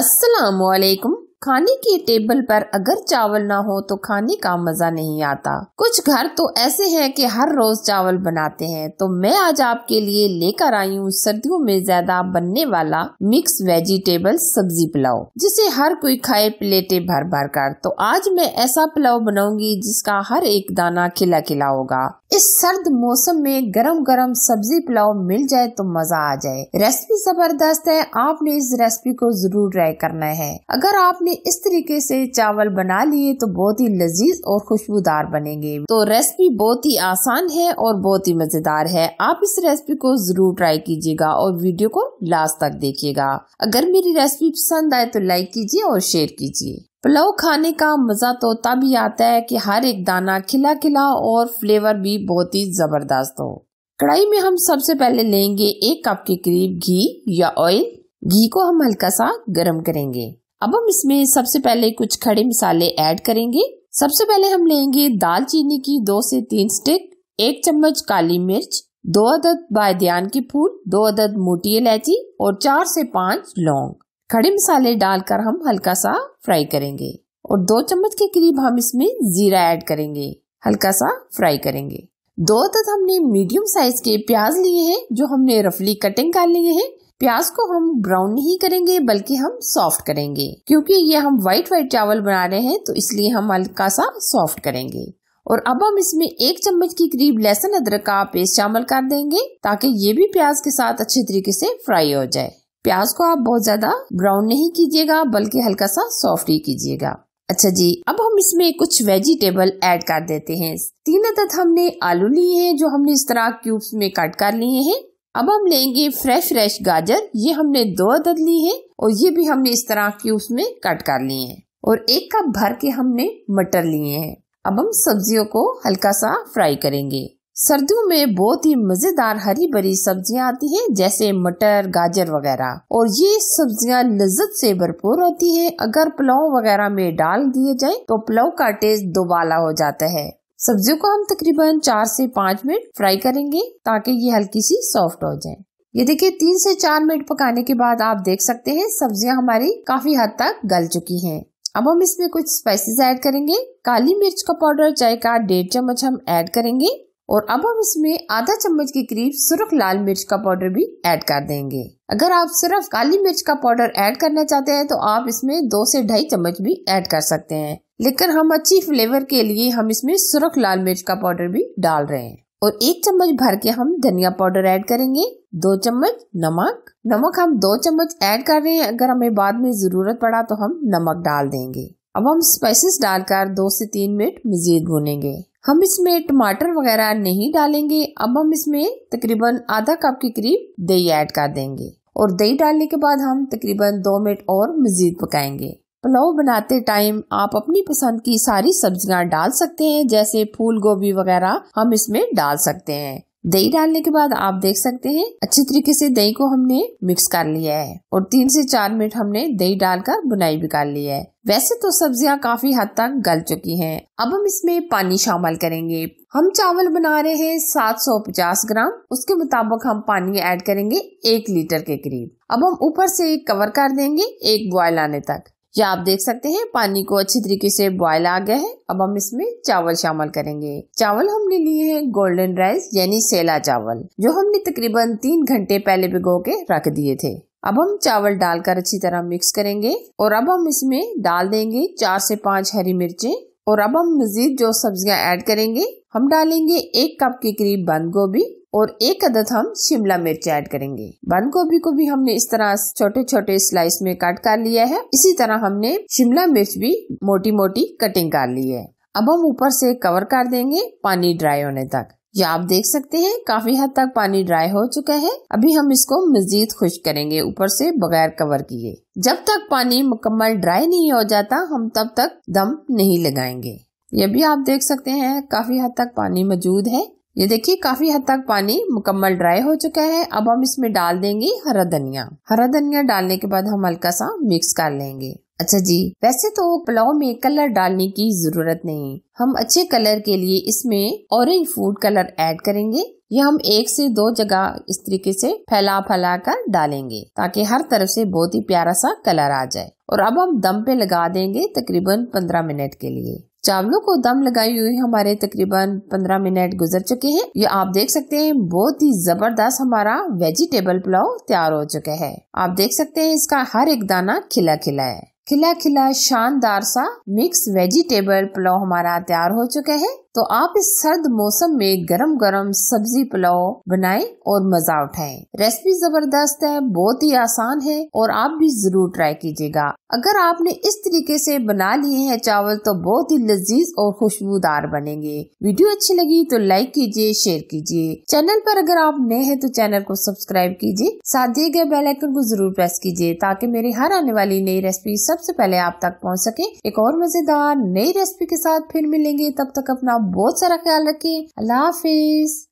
अस्सलामुअलैकुम। खाने की टेबल पर अगर चावल ना हो तो खाने का मजा नहीं आता। कुछ घर तो ऐसे हैं कि हर रोज चावल बनाते हैं, तो मैं आज आपके लिए लेकर आई हूँ सर्दियों में ज्यादा बनने वाला मिक्स वेजिटेबल सब्जी पुलाव, जिसे हर कोई खाए प्लेटें भर भर कर। तो आज मैं ऐसा पुलाव बनाऊंगी जिसका हर एक दाना खिला खिला होगा। इस सर्द मौसम में गरम गरम सब्जी पुलाव मिल जाए तो मजा आ जाए। रेसिपी जबरदस्त है, आपने इस रेसिपी को जरूर ट्राई करना है। अगर आपने इस तरीके से चावल बना लिए तो बहुत ही लजीज और खुशबूदार बनेंगे। तो रेसिपी बहुत ही आसान है और बहुत ही मजेदार है। आप इस रेसिपी को जरूर ट्राई कीजिएगा और वीडियो को लास्ट तक देखिएगा। अगर मेरी रेसिपी पसंद आए तो लाइक कीजिए और शेयर कीजिए। पुलाव खाने का मजा तो तब ही आता है कि हर एक दाना खिला खिला और फ्लेवर भी बहुत ही जबरदस्त हो। कढ़ाई में हम सबसे पहले लेंगे 1 कप के करीब घी या ऑयल। घी को हम हल्का सा गर्म करेंगे। अब हम इसमें सबसे पहले कुछ खड़े मसाले ऐड करेंगे। सबसे पहले हम लेंगे दालचीनी की 2 से 3 स्टिक, 1 चम्मच काली मिर्च, 2 अदद बायदियान के फूल, 2 अदद मोटी इलायची और 4 से 5 लौंग। खड़े मसाले डालकर हम हल्का सा फ्राई करेंगे और 2 चम्मच के करीब हम इसमें जीरा ऐड करेंगे। हल्का सा फ्राई करेंगे। 2 अदद हमने मीडियम साइज के प्याज लिए हैं जो हमने रफली कटिंग कर लिए हैं। प्याज को हम ब्राउन नहीं करेंगे बल्कि हम सॉफ्ट करेंगे, क्योंकि ये हम व्हाइट चावल बना रहे हैं तो इसलिए हम हल्का सा सॉफ्ट करेंगे। और अब हम इसमें 1 चम्मच के करीब लहसुन अदरक का पेस्ट शामिल कर देंगे ताकि ये भी प्याज के साथ अच्छे तरीके से फ्राई हो जाए। प्याज को आप बहुत ज्यादा ब्राउन नहीं कीजिएगा बल्कि हल्का सा सॉफ्ट ही कीजिएगा। अच्छा जी, अब हम इसमें कुछ वेजिटेबल ऐड कर देते हैं। 3 अदद हमने आलू लिए हैं जो हमने इस तरह क्यूब्स में कट कर लिए हैं। अब हम लेंगे फ्रेश गाजर, ये हमने 2 अदद ली है और ये भी हमने इस तरह क्यूब्स में कट कर लिए हैं। और 1 कप भर के हमने मटर लिए हैं। अब हम सब्जियों को हल्का सा फ्राई करेंगे। सर्दियों में बहुत ही मजेदार हरी भरी सब्जियां आती हैं जैसे मटर, गाजर वगैरह, और ये सब्जियां लज्जत से भरपूर होती हैं। अगर पुलाव वगैरह में डाल दिए जाए तो पुलाव का टेस्ट दोबाला हो जाता है। सब्जियों को हम तकरीबन 4 से 5 मिनट फ्राई करेंगे ताकि ये हल्की सी सॉफ्ट हो जाए। ये देखिए 3 से 4 मिनट पकाने के बाद आप देख सकते हैं सब्जियां हमारी काफी हद तक गल चुकी हैं। अब हम इसमें कुछ स्पाइसेस ऐड करेंगे। काली मिर्च का पाउडर चाय का 1.5 चम्मच हम ऐड करेंगे और अब हम इसमें 1/2 चम्मच के करीब सुरख लाल मिर्च का पाउडर भी ऐड कर देंगे। अगर आप सिर्फ काली मिर्च का पाउडर ऐड करना चाहते हैं तो आप इसमें 2 से 2.5 चम्मच भी ऐड कर सकते हैं, लेकिन हम अच्छी फ्लेवर के लिए हम इसमें सुरख लाल मिर्च का पाउडर भी डाल रहे हैं। और 1 चम्मच भर के हम धनिया पाउडर ऐड करेंगे। 2 चम्मच नमक हम 2 चम्मच ऐड कर रहे हैं। अगर हमें बाद में जरूरत पड़ा तो हम नमक डाल देंगे। अब हम स्पाइसेस डालकर 2 से 3 मिनट मजीद भूनेंगे। हम इसमें टमाटर वगैरह नहीं डालेंगे। अब हम इसमें तकरीबन 1/2 कप के करीब दही ऐड कर देंगे और दही डालने के बाद हम तकरीबन 2 मिनट और मजीद पकाएंगे। पुलाव बनाते टाइम आप अपनी पसंद की सारी सब्जियां डाल सकते हैं, जैसे फूल गोभी वगैरह हम इसमें डाल सकते हैं। दही डालने के बाद आप देख सकते हैं अच्छे तरीके से दही को हमने मिक्स कर लिया है और 3 से 4 मिनट हमने दही डालकर बुनाई भी कर ली है। वैसे तो सब्जियां काफी हद तक गल चुकी हैं। अब हम इसमें पानी शामिल करेंगे। हम चावल बना रहे हैं 750 ग्राम, उसके मुताबिक हम पानी ऐड करेंगे 1 लीटर के करीब। अब हम ऊपर से कवर कर देंगे 1 बॉयल आने तक। ये आप देख सकते हैं पानी को अच्छे तरीके से बॉयल आ गया है। अब हम इसमें चावल शामिल करेंगे। चावल हमने लिए हैं गोल्डन राइस यानी सेला चावल, जो हमने तकरीबन 3 घंटे पहले भिगो के रख दिए थे। अब हम चावल डालकर अच्छी तरह मिक्स करेंगे और अब हम इसमें डाल देंगे 4 से 5 हरी मिर्चें। और अब हम मजीद जो सब्जियां ऐड करेंगे, हम डालेंगे 1 कप के करीब बंद गोभी और 1 अदद हम शिमला मिर्च ऐड करेंगे। बंद गोभी को भी हमने इस तरह छोटे छोटे स्लाइस में कट कर लिया है। इसी तरह हमने शिमला मिर्च भी मोटी मोटी कटिंग कर ली है। अब हम ऊपर से कवर कर देंगे पानी ड्राई होने तक। ये आप देख सकते हैं काफी हद तक पानी ड्राई हो चुका है। अभी हम इसको मजीद खुश्क करेंगे ऊपर से बगैर कवर किए। जब तक पानी मुकम्मल ड्राई नहीं हो जाता हम तब तक दम नहीं लगाएंगे। ये भी आप देख सकते हैं काफी हद तक पानी मौजूद है। ये देखिए काफी हद तक पानी मुकम्मल ड्राई हो चुका है। अब हम इसमें डाल देंगे हरा धनिया डालने के बाद हम हल्का सा मिक्स कर लेंगे। अच्छा जी, वैसे तो पुलाव में कलर डालने की जरूरत नहीं, हम अच्छे कलर के लिए इसमें ऑरेंज फूड कलर ऐड करेंगे। ये हम 1 से 2 जगह इस तरीके से फैला कर डालेंगे ताकि हर तरफ से बहुत ही प्यारा सा कलर आ जाए। और अब हम दम पे लगा देंगे तकरीबन 15 मिनट के लिए। चावलों को दम लगाई हुई हमारे तकरीबन 15 मिनट गुजर चुके हैं। ये आप देख सकते हैं बहुत ही जबरदस्त हमारा वेजिटेबल पुलाव तैयार हो चुका है। आप देख सकते हैं इसका हर एक दाना खिला खिला है। खिला खिला शानदार सा मिक्स वेजिटेबल पुलाव हमारा तैयार हो चुका है। तो आप इस सर्द मौसम में गरम गरम सब्जी पुलाव बनाएं और मजा उठाएं। रेसिपी जबरदस्त है, बहुत ही आसान है और आप भी जरूर ट्राई कीजिएगा। अगर आपने इस तरीके से बना लिए हैं चावल तो बहुत ही लजीज और खुशबूदार बनेंगे। वीडियो अच्छी लगी तो लाइक कीजिए, शेयर कीजिए। चैनल पर अगर आप नए हैं तो चैनल को सब्सक्राइब कीजिए, साथ दिए गए बेल आइकन को जरूर प्रेस कीजिए ताकि मेरी हर आने वाली नई रेसिपी सबसे पहले आप तक पहुँच सके। एक और मजेदार नई रेसिपी के साथ फिर मिलेंगे, तब तक अपना बहुत सारा ख्याल रखिए। अल्लाह हाफिज।